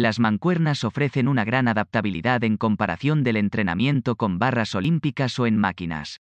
Las mancuernas ofrecen una gran adaptabilidad en comparación del entrenamiento con barras olímpicas o en máquinas.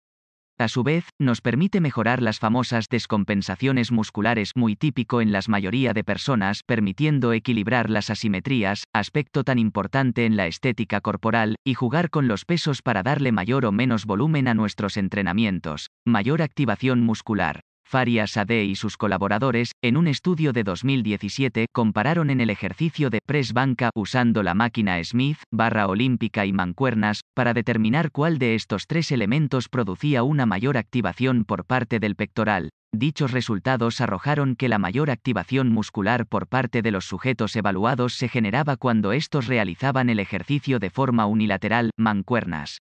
A su vez, nos permite mejorar las famosas descompensaciones musculares, muy típico en la mayoría de personas, permitiendo equilibrar las asimetrías, aspecto tan importante en la estética corporal, y jugar con los pesos para darle mayor o menos volumen a nuestros entrenamientos, mayor activación muscular. Faria Sadeh y sus colaboradores, en un estudio de 2017, compararon en el ejercicio de press banca usando la máquina Smith, barra olímpica y mancuernas, para determinar cuál de estos tres elementos producía una mayor activación por parte del pectoral. Dichos resultados arrojaron que la mayor activación muscular por parte de los sujetos evaluados se generaba cuando estos realizaban el ejercicio de forma unilateral, mancuernas.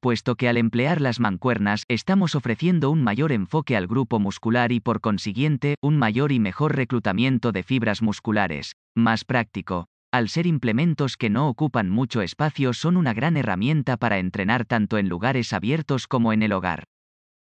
Puesto que al emplear las mancuernas estamos ofreciendo un mayor enfoque al grupo muscular y por consiguiente, un mayor y mejor reclutamiento de fibras musculares. Más práctico. Al ser implementos que no ocupan mucho espacio, son una gran herramienta para entrenar tanto en lugares abiertos como en el hogar.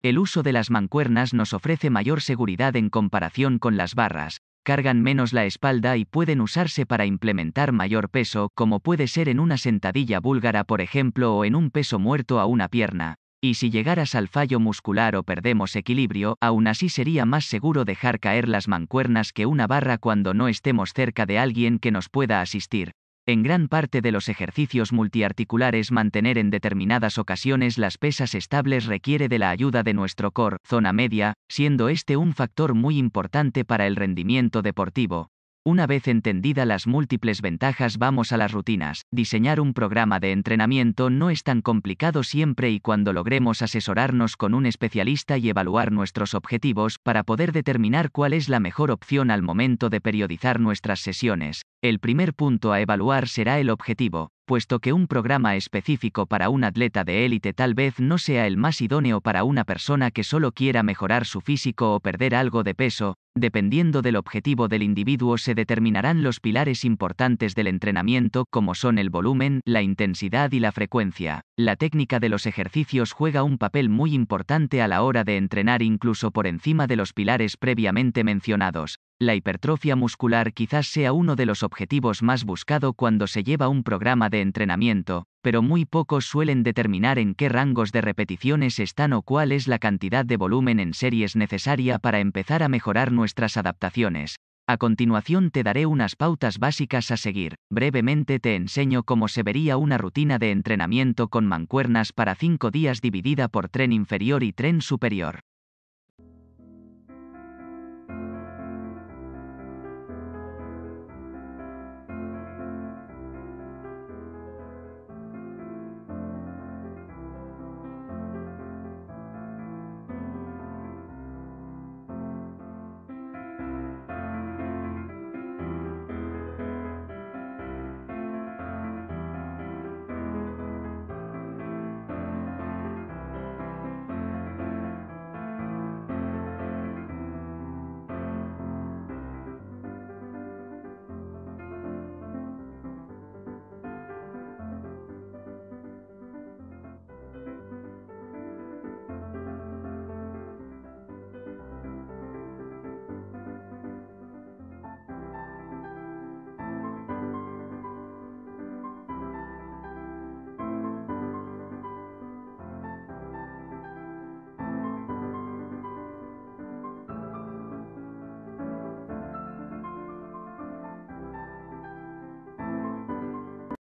El uso de las mancuernas nos ofrece mayor seguridad en comparación con las barras. Cargan menos la espalda y pueden usarse para implementar mayor peso, como puede ser en una sentadilla búlgara por ejemplo o en un peso muerto a una pierna. Y si llegaras al fallo muscular o perdemos equilibrio, aún así sería más seguro dejar caer las mancuernas que una barra cuando no estemos cerca de alguien que nos pueda asistir. En gran parte de los ejercicios multiarticulares, mantener en determinadas ocasiones las pesas estables requiere de la ayuda de nuestro core, zona media, siendo este un factor muy importante para el rendimiento deportivo. Una vez entendidas las múltiples ventajas, vamos a las rutinas. Diseñar un programa de entrenamiento no es tan complicado siempre y cuando logremos asesorarnos con un especialista y evaluar nuestros objetivos para poder determinar cuál es la mejor opción al momento de periodizar nuestras sesiones. El primer punto a evaluar será el objetivo, puesto que un programa específico para un atleta de élite tal vez no sea el más idóneo para una persona que solo quiera mejorar su físico o perder algo de peso. Dependiendo del objetivo del individuo se determinarán los pilares importantes del entrenamiento, como son el volumen, la intensidad y la frecuencia. La técnica de los ejercicios juega un papel muy importante a la hora de entrenar, incluso por encima de los pilares previamente mencionados. La hipertrofia muscular quizás sea uno de los objetivos más buscado cuando se lleva un programa de entrenamiento, pero muy pocos suelen determinar en qué rangos de repeticiones están o cuál es la cantidad de volumen en series necesaria para empezar a mejorar nuestras adaptaciones. A continuación te daré unas pautas básicas a seguir. Brevemente te enseño cómo se vería una rutina de entrenamiento con mancuernas para 5 días dividida por tren inferior y tren superior.